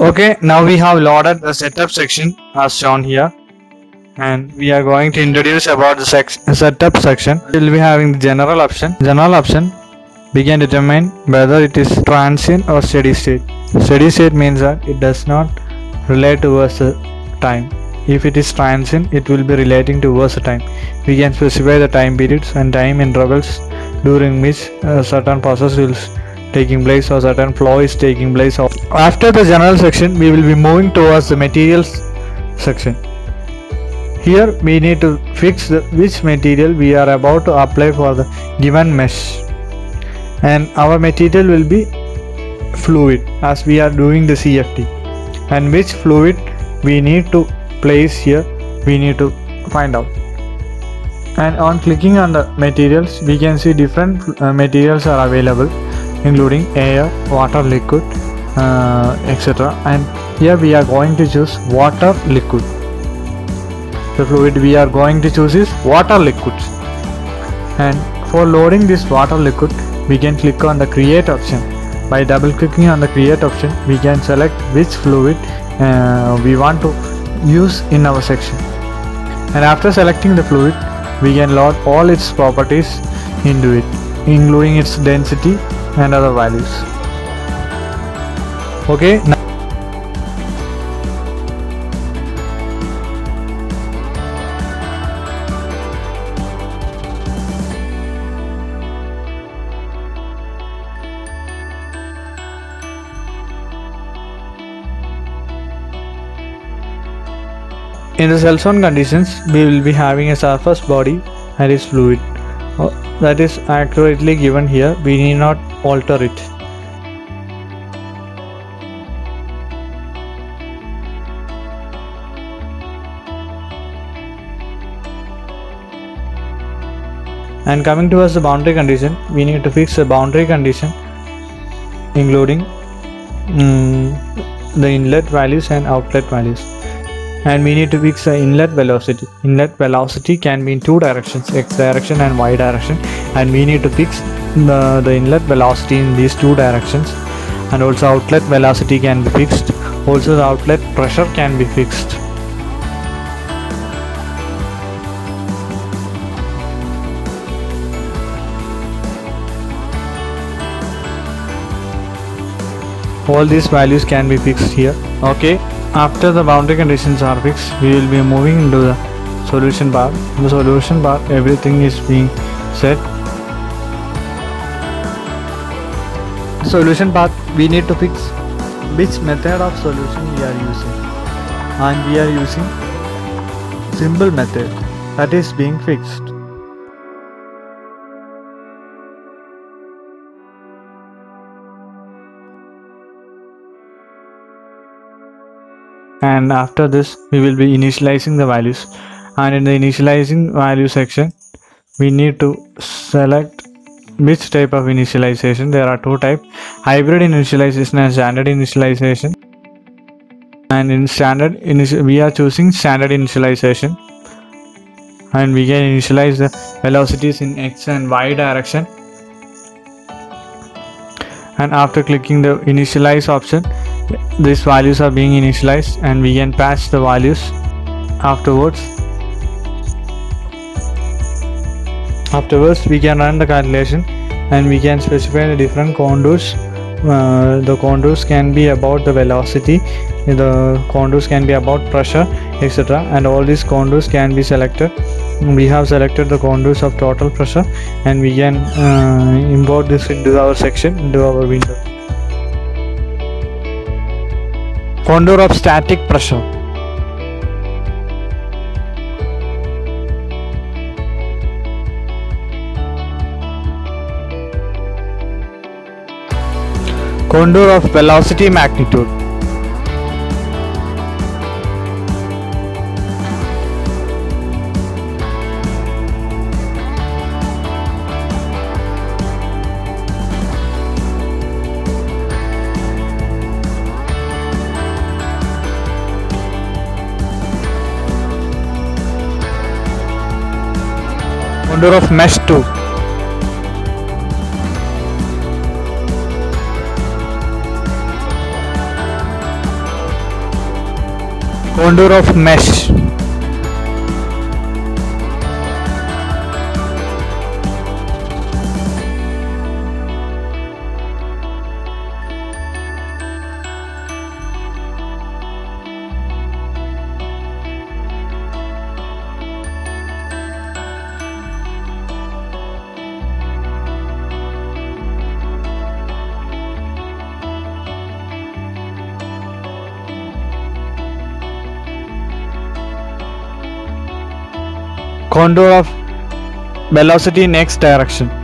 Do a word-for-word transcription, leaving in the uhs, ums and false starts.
Okay, now we have loaded the setup section as shown here, and we are going to introduce about the section, setup section. We'll be having the general option. General option, we can determine whether it is transient or steady state. Steady state means that it does not relate towards the time. If it is transient, it will be relating towards the time. We can specify the time periods and time intervals during which a certain process will taking place or certain flow is taking place. After the general section, we will be moving towards the materials section. Here we need to fix the, which material we are about to apply for the given mesh, and our material will be fluid as we are doing the C F D, and which fluid we need to place here we need to find out. And on clicking on the materials, we can see different uh, materials are available, including air, water, liquid, uh, et cetera. And here we are going to choose water liquid. The fluid we are going to choose is water liquids. And for loading this water liquid, we can click on the create option. By double clicking on the create option, we can select which fluid uh, we want to use in our section. And after selecting the fluid, we can load all its properties into it, including its density and other values. Okay, now in the cell zone conditions, we will be having a surface body and its fluid. Oh, that is accurately given here. We need not alter it. And coming towards the boundary condition, we need to fix the boundary condition, including um, the inlet values and outlet values. And we need to fix the inlet velocity. Inlet velocity can be in two directions, x direction and y direction, and we need to fix the, the inlet velocity in these two directions. And also outlet velocity can be fixed, also the outlet pressure can be fixed. All these values can be fixed here. Okay, after the boundary conditions are fixed, we will be moving into the solution bar. In the solution bar, everything is being set. Solution path, we need to fix which method of solution we are using, and we are using simple method, that is being fixed. And after this, we will be initializing the values. And in the initializing value section, we need to select which type of initialization. There are two types: hybrid initialization and standard initialization. And in standard initial, we are choosing standard initialization, and we can initialize the velocities in x and y direction. And after clicking the initialize option, these values are being initialized, and we can patch the values afterwards. Afterwards, we can run the calculation, and we can specify the different contours. Uh, the contours can be about the velocity, the contours can be about pressure, et cetera. And all these contours can be selected. We have selected the contours of total pressure, and we can uh, import this into our section, into our window. Contour of static pressure. Contour of velocity magnitude. Contour of mesh two. Contour of mesh. Contour of velocity next direction.